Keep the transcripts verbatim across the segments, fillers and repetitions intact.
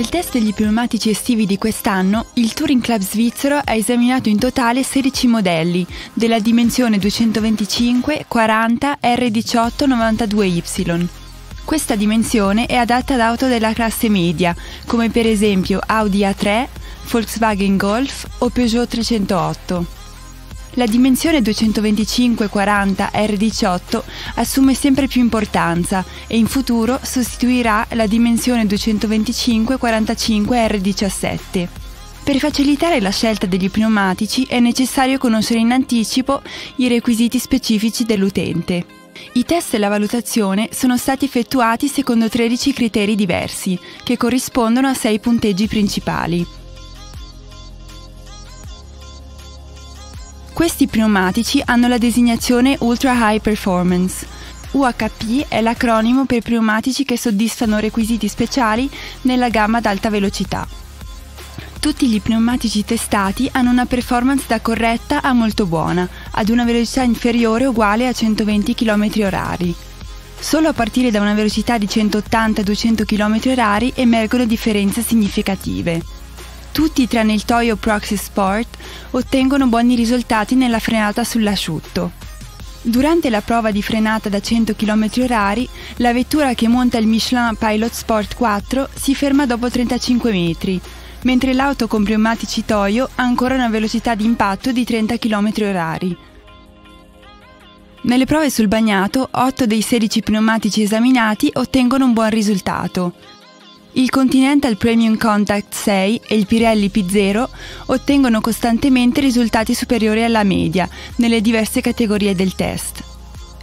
Nel test degli pneumatici estivi di quest'anno, il Touring Club Svizzero ha esaminato in totale sedici modelli, della dimensione duecentoventicinque, quaranta, R diciotto, novantadue Y. Questa dimensione è adatta ad auto della classe media, come per esempio Audi A tre, Volkswagen Golf o Peugeot trecentootto. La dimensione duecentoventicinque, quaranta, R diciotto assume sempre più importanza e in futuro sostituirà la dimensione duecentoventicinque, quarantacinque, R diciassette. Per facilitare la scelta degli pneumatici è necessario conoscere in anticipo i requisiti specifici dell'utente. I test e la valutazione sono stati effettuati secondo tredici criteri diversi, che corrispondono a sei punteggi principali. Questi pneumatici hanno la designazione Ultra High Performance. U H P è l'acronimo per pneumatici che soddisfano requisiti speciali nella gamma ad alta velocità. Tutti gli pneumatici testati hanno una performance da corretta a molto buona, ad una velocità inferiore o uguale a centoventi chilometri orari. Solo a partire da una velocità di centottanta a duecento chilometri orari emergono differenze significative. Tutti tranne il Toyo Proxy Sport ottengono buoni risultati nella frenata sull'asciutto. Durante la prova di frenata da cento chilometri orari, la vettura che monta il Michelin Pilot Sport quattro si ferma dopo trentacinque metri, mentre l'auto con pneumatici Toyo ha ancora una velocità di impatto di trenta chilometri orari. Nelle prove sul bagnato, otto dei sedici pneumatici esaminati ottengono un buon risultato. Il Continental Premium Contact sei e il Pirelli P zero ottengono costantemente risultati superiori alla media nelle diverse categorie del test.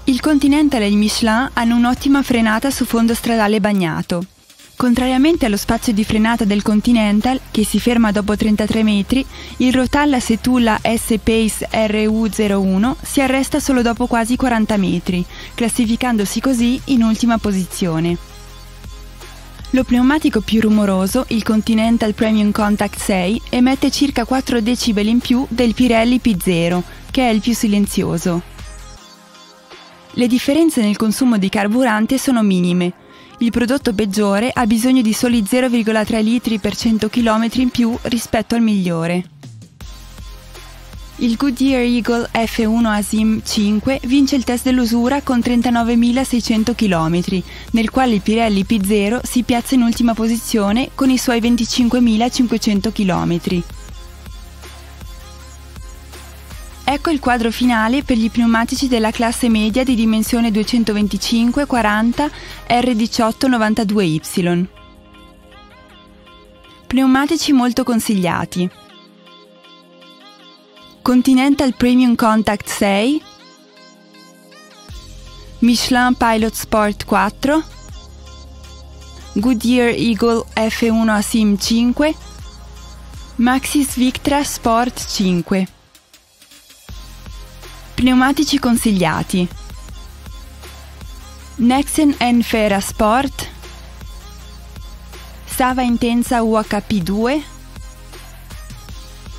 Il Continental e il Michelin hanno un'ottima frenata su fondo stradale bagnato. Contrariamente allo spazio di frenata del Continental, che si ferma dopo trentatré metri, il Rotalla Setulla S-Pace R U zero uno si arresta solo dopo quasi quaranta metri, classificandosi così in ultima posizione. Lo pneumatico più rumoroso, il Continental Premium Contact sei, emette circa quattro decibel in più del Pirelli P zero, che è il più silenzioso. Le differenze nel consumo di carburante sono minime. Il prodotto peggiore ha bisogno di soli zero virgola tre litri per cento chilometri in più rispetto al migliore. Il Goodyear Eagle F uno Asym cinque vince il test dell'usura con trentanovemilaseicento chilometri, nel quale il Pirelli P zero si piazza in ultima posizione con i suoi venticinquemilacinquecento chilometri. Ecco il quadro finale per gli pneumatici della classe media di dimensione duecentoventicinque, quaranta, R diciotto, novantadue Y. Pneumatici molto consigliati: Continental Premium Contact sei, Michelin Pilot Sport quattro, Goodyear Eagle F uno Asym cinque, Maxxis Victra Sport cinque. Pneumatici consigliati: Nexen Enfera Sport, Sava Intensa U H P due,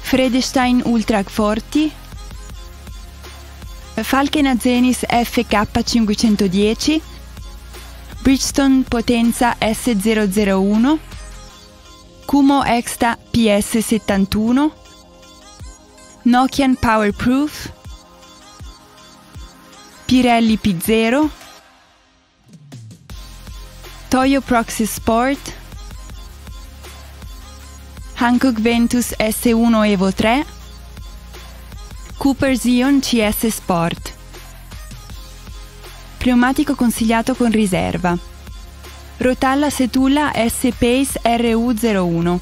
Fredestein Ultra Forti, Falken Azenis F K cinquecentodieci, Bridgestone Potenza S zero zero uno, Kumo Extra P S settantuno, Nokian Power Proof, Pirelli P zero, Toyo Proxy Sport, Hankook Ventus S uno Evo tre, Cooper Zion C S Sport. Pneumatico consigliato con riserva: Rotalla Setulla S-Pace R U zero uno.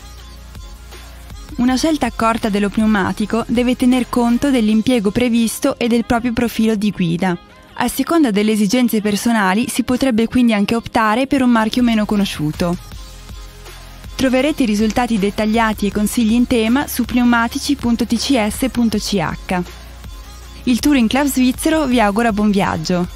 Una scelta accorta dello pneumatico deve tener conto dell'impiego previsto e del proprio profilo di guida. A seconda delle esigenze personali si potrebbe quindi anche optare per un marchio meno conosciuto. Troverete i risultati dettagliati e consigli in tema su pneumatici punto t c s punto c h. Il Touring Club Svizzero vi augura buon viaggio!